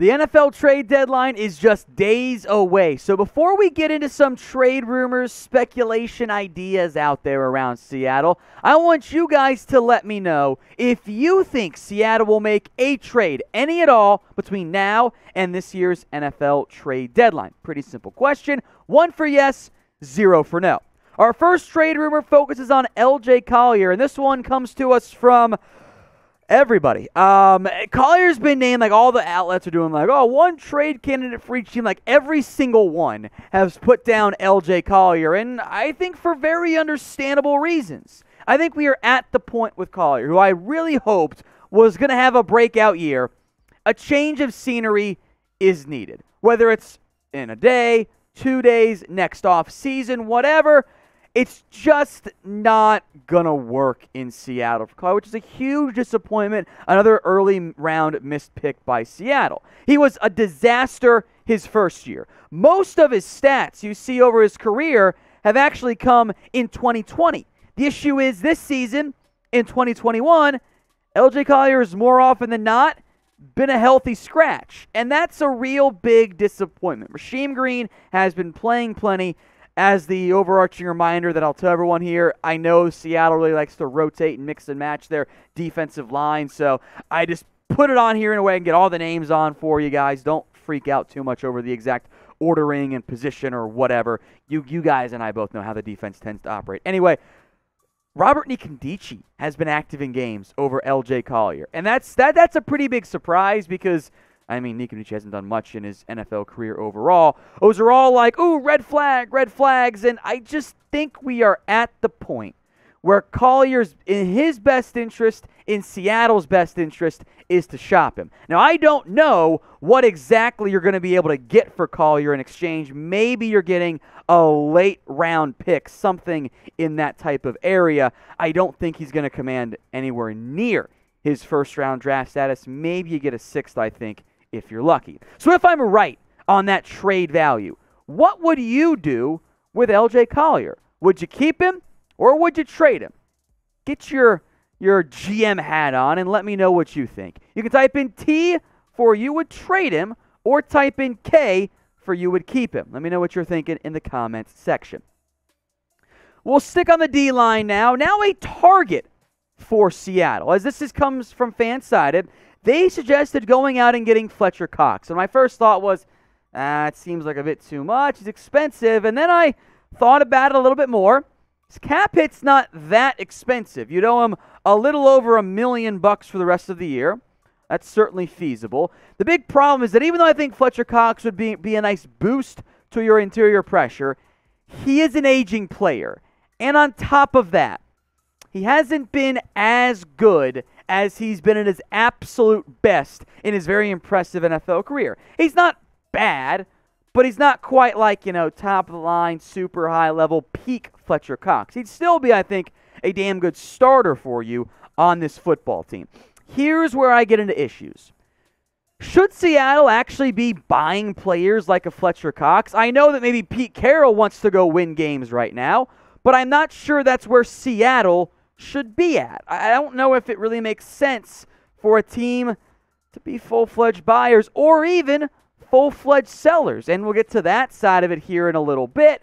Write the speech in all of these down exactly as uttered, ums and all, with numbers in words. The N F L trade deadline is just days away, so before we get into some trade rumors, speculation, ideas out there around Seattle, I want you guys to let me know if you think Seattle will make a trade, any at all, between now and this year's N F L trade deadline. Pretty simple question. One for yes, zero for no. Our first trade rumor focuses on L J. Collier, and this one comes to us from everybody. Um, Collier's been named, like all the outlets are doing, like, oh, one trade candidate for each team. Like every single one has put down L J. Collier, and I think for very understandable reasons. I think we are at the point with Collier, who I really hoped was going to have a breakout year. A change of scenery is needed, whether it's in a day, two days, next off season, whatever. It's just not going to work in Seattle for Collier, which is a huge disappointment. Another early round missed pick by Seattle. He was a disaster his first year. Most of his stats you see over his career have actually come in twenty twenty. The issue is this season, in twenty twenty-one, L J. Collier has more often than not been a healthy scratch, and that's a real big disappointment. Rashim Green has been playing plenty. As the overarching reminder that I'll tell everyone here, I know Seattle really likes to rotate and mix and match their defensive line, so I just put it on here in a way and get all the names on for you guys. Don't freak out too much over the exact ordering and position or whatever. You you guys and I both know how the defense tends to operate. Anyway, Robert Nkemdiche has been active in games over L J. Collier, and that's that that's a pretty big surprise because – I mean, Nkemdiche hasn't done much in his N F L career overall. Those are all like, ooh, red flag, red flags. And I just think we are at the point where Collier's in his best interest, in Seattle's best interest, is to shop him. Now, I don't know what exactly you're going to be able to get for Collier in exchange. Maybe you're getting a late-round pick, something in that type of area. I don't think he's going to command anywhere near his first-round draft status. Maybe you get a sixth, I think, if you're lucky. So if I'm right on that trade value, what would you do with L J. Collier? Would you keep him or would you trade him? Get your, your G M hat on and let me know what you think. You can type in T for you would trade him or type in K for you would keep him. Let me know what you're thinking in the comments section. We'll stick on the D-line now. Now a target for Seattle. As this is, comes from Fansided, they suggested going out and getting Fletcher Cox. And my first thought was, ah, it seems like a bit too much. He's expensive. And then I thought about it a little bit more. His cap hit's not that expensive. You know him a little over a million bucks for the rest of the year. That's certainly feasible. The big problem is that even though I think Fletcher Cox would be, be a nice boost to your interior pressure, he is an aging player. And on top of that, he hasn't been as good as he's been at his absolute best in his very impressive N F L career. He's not bad, but he's not quite like, you know, top of the line, super high level, peak Fletcher Cox. He'd still be, I think, a damn good starter for you on this football team. Here's where I get into issues. Should Seattle actually be buying players like a Fletcher Cox? I know that maybe Pete Carroll wants to go win games right now, but I'm not sure that's where Seattle should be at. I don't know if it really makes sense for a team to be full-fledged buyers or even full-fledged sellers, and we'll get to that side of it here in a little bit.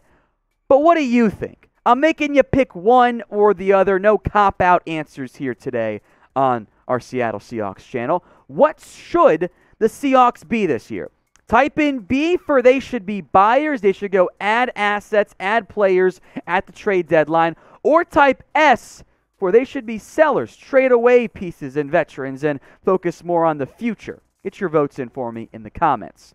But what do you think? I'm making you pick one or the other. No cop-out answers here today on our Seattle Seahawks channel. What should the Seahawks be this year? Type in B for they should be buyers. They should go add assets, add players at the trade deadline, or type S for they should be sellers, trade away pieces and veterans, and focus more on the future. Get your votes in for me in the comments.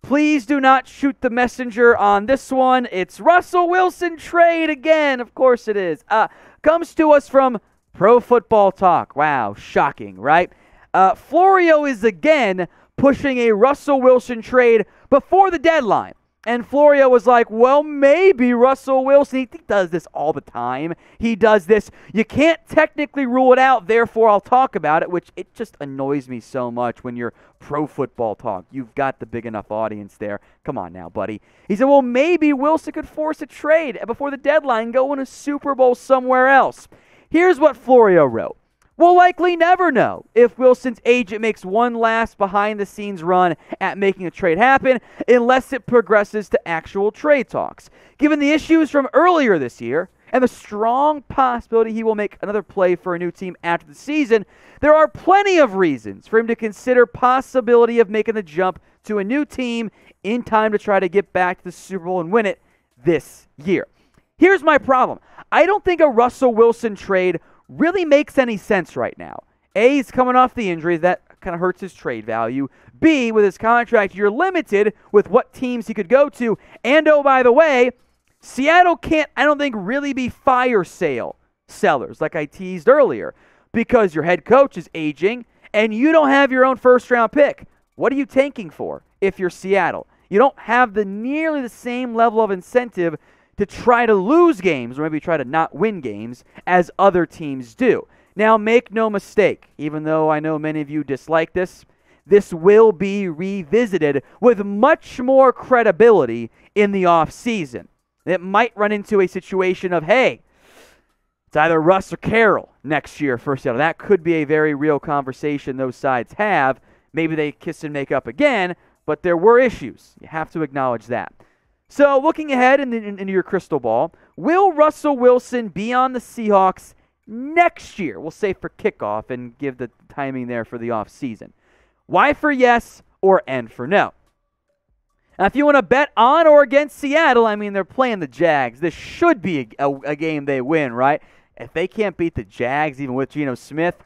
Please do not shoot the messenger on this one. It's Russell Wilson trade again. Of course it is. Uh, comes to us from Pro Football Talk. Wow, shocking, right? Uh, Florio is again pushing a Russell Wilson trade before the deadline. And Florio was like, well, maybe Russell Wilson. He does this all the time. He does this. You can't technically rule it out, therefore I'll talk about it, which it just annoys me so much when you're Pro Football Talk. You've got the big enough audience there. Come on now, buddy. He said, well, maybe Wilson could force a trade before the deadline, go in a Super Bowl somewhere else. Here's what Florio wrote. We'll likely never know if Wilson's agent makes one last behind-the-scenes run at making a trade happen unless it progresses to actual trade talks. Given the issues from earlier this year and the strong possibility he will make another play for a new team after the season, there are plenty of reasons for him to consider possibility of making the jump to a new team in time to try to get back to the Super Bowl and win it this year. Here's my problem. I don't think a Russell Wilson trade really makes any sense right now. A, he's coming off the injury. That kind of hurts his trade value. B, with his contract, you're limited with what teams he could go to. And, oh, by the way, Seattle can't, I don't think, really be fire sale sellers, like I teased earlier, because your head coach is aging and you don't have your own first-round pick. What are you tanking for if you're Seattle? You don't have the nearly the same level of incentive to try to lose games, or maybe try to not win games, as other teams do. Now, make no mistake, even though I know many of you dislike this, this will be revisited with much more credibility in the offseason. It might run into a situation of, hey, it's either Russ or Carroll next year for Seattle. That could be a very real conversation those sides have. Maybe they kiss and make up again, but there were issues. You have to acknowledge that. So, looking ahead in the, in, into your crystal ball, will Russell Wilson be on the Seahawks next year? We'll say for kickoff and give the timing there for the offseason. Y for yes or N for no. Now, if you want to bet on or against Seattle, I mean, they're playing the Jags. This should be a, a, a game they win, right? If they can't beat the Jags, even with Geno Smith,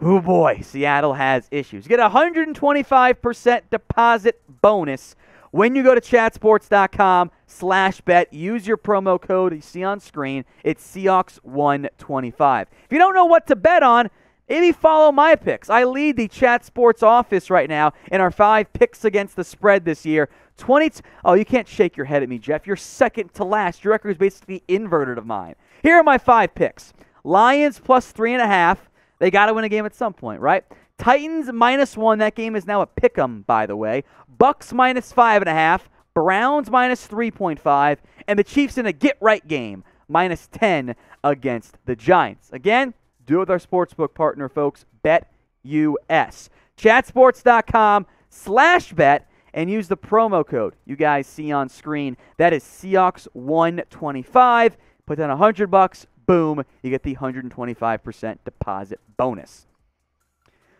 oh boy, Seattle has issues. You get a one hundred twenty-five percent deposit bonus when you go to chatsports.com slash bet, use your promo code you see on screen. It's Seahawks one twenty-five. If you don't know what to bet on, maybe follow my picks. I lead the Chat Sports office right now in our five picks against the spread this year. twenty. T- oh, you can't shake your head at me, Jeff. You're second to last. Your record is basically inverted of mine. Here are my five picks. Lions plus three and a half. They got to win a game at some point, right? Titans minus one. That game is now a pick'em, by the way. Bucks minus five and a half. Browns minus three point five. And the Chiefs in a get-right game, minus ten against the Giants. Again, do it with our sportsbook partner, folks, BetUS. Chatsports.com slash bet and use the promo code you guys see on screen. That is Seahawks one twenty-five. Put down one hundred bucks. Boom. You get the one hundred twenty-five percent deposit bonus.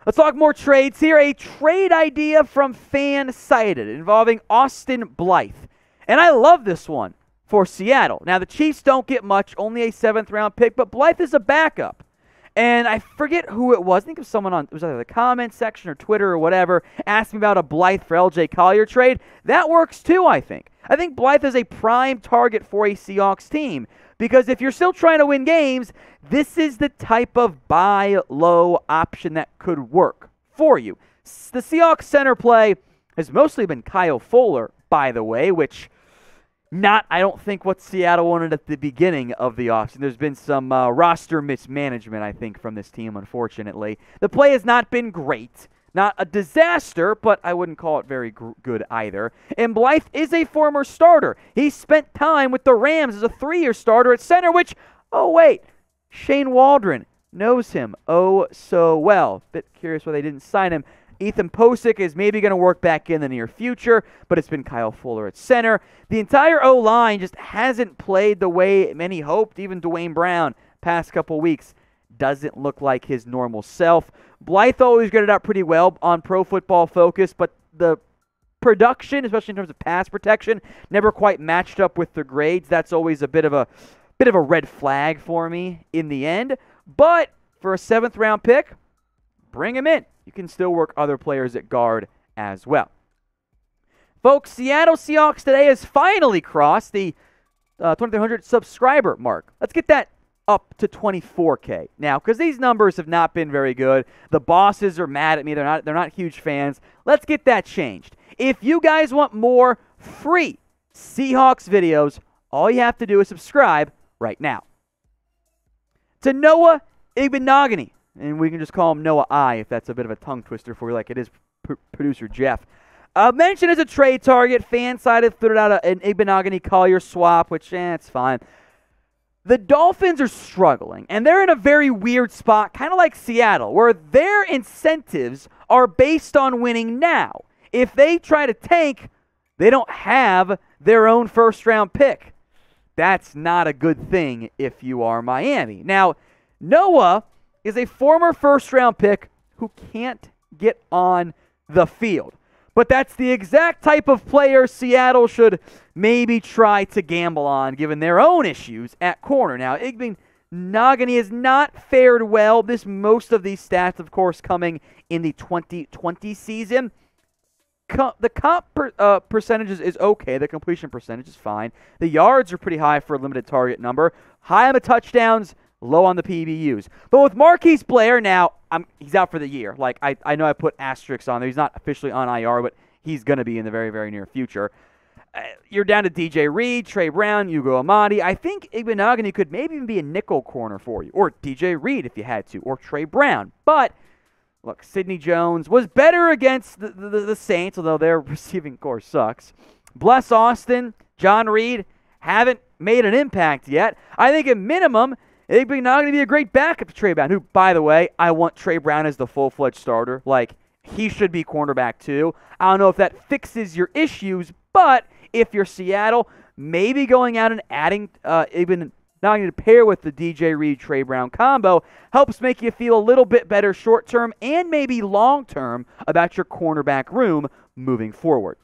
Let's talk more trades here. A trade idea from FanSided involving Austin Blythe. And I love this one for Seattle. Now, the Chiefs don't get much, only a seventh-round pick, but Blythe is a backup. And I forget who it was. I think it was someone on it was either the comment section or Twitter or whatever asked me about a Blythe for L J. Collier trade. That works too, I think. I think Blythe is a prime target for a Seahawks team. Because if you're still trying to win games, this is the type of buy low option that could work for you. The Seahawks center play has mostly been Kyle Fuller, by the way, which not, I don't think, what Seattle wanted at the beginning of the offseason. There's been some uh, roster mismanagement, I think, from this team, unfortunately. The play has not been great. Not a disaster, but I wouldn't call it very gr- good either. And Blythe is a former starter. He spent time with the Rams as a three-year starter at center, which, oh wait, Shane Waldron knows him oh so well. Bit curious why they didn't sign him. Ethan Posick is maybe going to work back in the near future, but it's been Kyle Fuller at center. The entire O-line just hasn't played the way many hoped. Even Dwayne Brown, past couple weeks, doesn't look like his normal self. Blythe always graded out pretty well on Pro Football Focus, but the production, especially in terms of pass protection, never quite matched up with the grades. That's always a bit of a bit of a red flag for me in the end. But for a seventh round pick, bring him in. You can still work other players at guard as well. Folks, Seattle Seahawks today has finally crossed the uh, twenty-three hundred subscriber mark. Let's get that up to twenty-four K now, because these numbers have not been very good. The bosses are mad at me. They're not, they're not huge fans. Let's get that changed. If you guys want more free Seahawks videos, all you have to do is subscribe right now. To Noah Igbinoghene, and we can just call him Noah I if that's a bit of a tongue twister for you, like it is pr- producer Jeff. Uh, mentioned as a trade target, FanSided threw out a, an Igbinoghene Collier swap, which, eh, it's fine. The Dolphins are struggling, and they're in a very weird spot, kind of like Seattle, where their incentives are based on winning now. If they try to tank, they don't have their own first-round pick. That's not a good thing if you are Miami. Now, Noah is a former first-round pick who can't get on the field. But that's the exact type of player Seattle should maybe try to gamble on, given their own issues at corner. Now, Igbinoghene has not fared well. This most of these stats, of course, coming in the twenty twenty season. Co- the comp per, uh, percentages is okay. The completion percentage is fine. The yards are pretty high for a limited target number. High on the touchdowns, low on the P B Us. But with Marquise Blair now, I'm, he's out for the year. Like, I, I know I put asterisks on there. He's not officially on I R, but he's going to be in the very, very near future. Uh, you're down to D J Reed, Trey Brown, Hugo Amadi. I think Igbinoghene could maybe even be a nickel corner for you, or D J Reed if you had to, or Trey Brown. But look, Sydney Jones was better against the, the, the Saints, although their receiving core sucks. Bless Austin, John Reed haven't made an impact yet. I think at minimum, Igbinoghene not going to be a great backup to Trey Brown, who, by the way, I want Trey Brown as the full-fledged starter. Like, he should be cornerback too. I don't know if that fixes your issues, but if you're Seattle, maybe going out and adding uh, Igbinoghene Now I'm going to pair with the D J Reed-Trey Brown combo, helps make you feel a little bit better short-term and maybe long-term about your cornerback room moving forward.